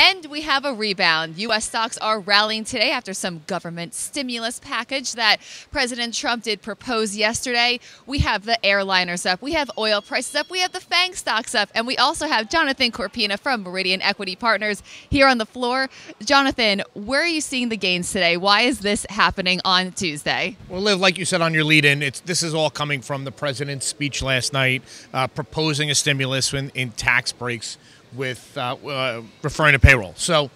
And we have a rebound. U.S. stocks are rallying today after some government stimulus package that President Trump did propose yesterday. We have the airliners up. We have oil prices up. We have the FANG stocks up. And we also have Jonathan Corpina from Meridian Equity Partners here on the floor. Jonathan, where are you seeing the gains today? Why is this happening on Tuesday? Well, Liv, like you said on your lead-in, this is all coming from the president's speech last night proposing a stimulus in tax breaks with referring to payroll. So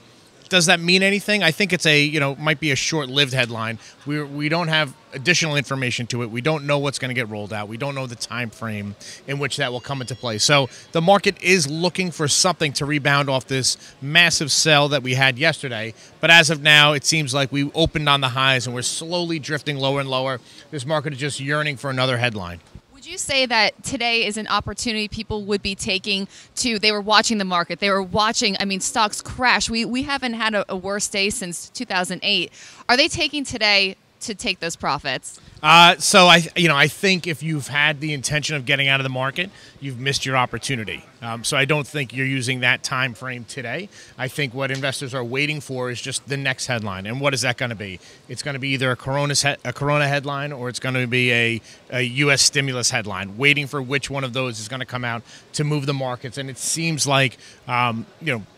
does that mean anything? I think it's a, might be a short-lived headline. We don't have additional information to it. We don't know what's going to get rolled out. We don't know the time frame in which that will come into play. So the market is looking for something to rebound off this massive sell that we had yesterday. But as of now, it seems like we opened on the highs and we're slowly drifting lower and lower. This market is just yearning for another headline. Would you say that today is an opportunity people would be taking to, they were watching the market, they were watching, stocks crash. We haven't had a worse day since 2008. Are they taking today to take those profits? I think if you've had the intention of getting out of the market, you've missed your opportunity. So I don't think you're using that time frame today. I think what investors are waiting for is just the next headline. And what is that going to be? It's going to be either a Corona headline or it's going to be a U.S. stimulus headline, waiting for which one of those is going to come out to move the markets. And it seems like,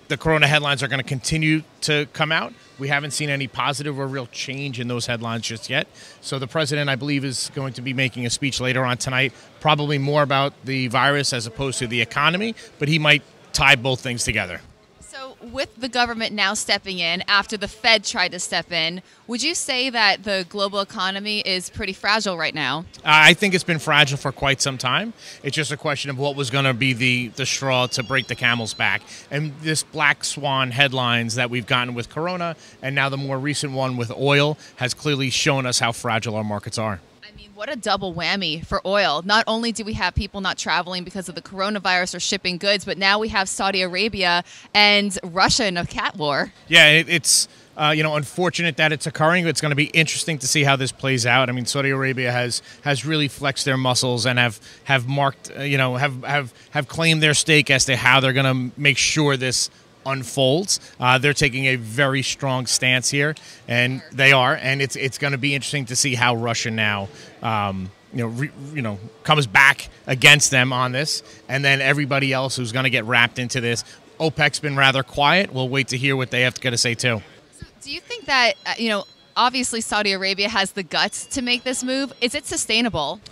the Corona headlines are going to continue to come out. We haven't seen any positive or real change in those headlines just yet. So the president, I believe, is going to be making a speech later on tonight, probably more about the virus as opposed to the economy, but he might tie both things together. So with the government now stepping in after the Fed tried to step in, would you say that the global economy is pretty fragile right now? I think it's been fragile for quite some time. It's just a question of what was going to be the straw to break the camel's back. And this black swan headlines that we've gotten with Corona and now the more recent one with oil has clearly shown us how fragile our markets are. What a double whammy for oil. Not only do we have people not traveling because of the coronavirus or shipping goods, but now we have Saudi Arabia and Russia in a cat war. Yeah, it's unfortunate that it's occurring. It's going to be interesting to see how this plays out. I mean, Saudi Arabia has really flexed their muscles and have marked, have claimed their stake as to how they're going to make sure this unfolds. They're taking a very strong stance here, and they are, and it's going to be interesting to see how Russia now comes back against them on this, and then everybody else who's going to get wrapped into this. OPEC's been rather quiet. We'll wait to hear what they have to say too. So do you think that obviously Saudi Arabia has the guts to make this move? Is it sustainable?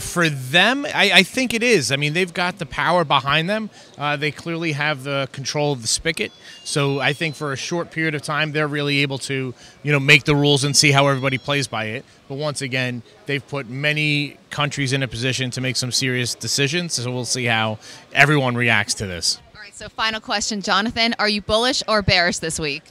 For them, I think it is. I mean, they've got the power behind them. They clearly have the control of the spigot. So I think for a short period of time, they're really able to, make the rules and see how everybody plays by it. But once again, they've put many countries in a position to make some serious decisions. So we'll see how everyone reacts to this. All right, so final question, Jonathan, are you bullish or bearish this week?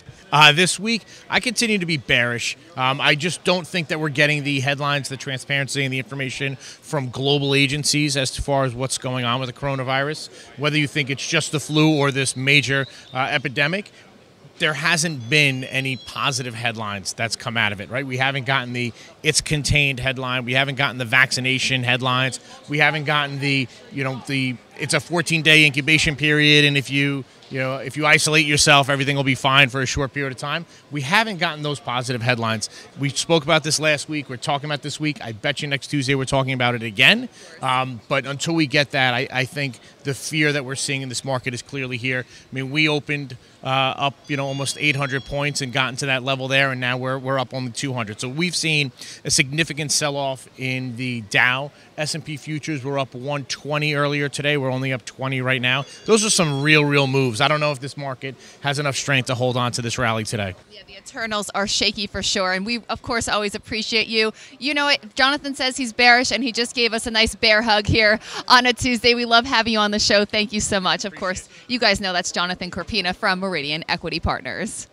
This week, I continue to be bearish. I just don't think that we're getting the headlines, the transparency, and the information from global agencies as far as what's going on with the coronavirus. Whether you think it's just the flu or this major epidemic, there hasn't been any positive headlines that's come out of it, right? We haven't gotten the "it's contained" headline. We haven't gotten the vaccination headlines. We haven't gotten the, it's a 14-day incubation period, and if you isolate yourself, everything will be fine for a short period of time. We haven't gotten those positive headlines. We spoke about this last week. We're talking about this week. I bet you next Tuesday we're talking about it again. But until we get that, I think the fear that we're seeing in this market is clearly here. I mean, we opened up, almost 800 points and gotten to that level there, and now we're up only 200. So we've seen a significant sell-off in the Dow. S&P futures were up 120 earlier today. We're only up 20 right now. Those are some real moves. I don't know if this market has enough strength to hold on to this rally today. Yeah, the Eternals are shaky for sure, and we, of course, always appreciate you. You know it. Jonathan says he's bearish, and he just gave us a nice bear hug here on a Tuesday. We love having you on the show. Thank you so much. Of course, you guys know that's Jonathan Corpina from Meridian Equity Partners.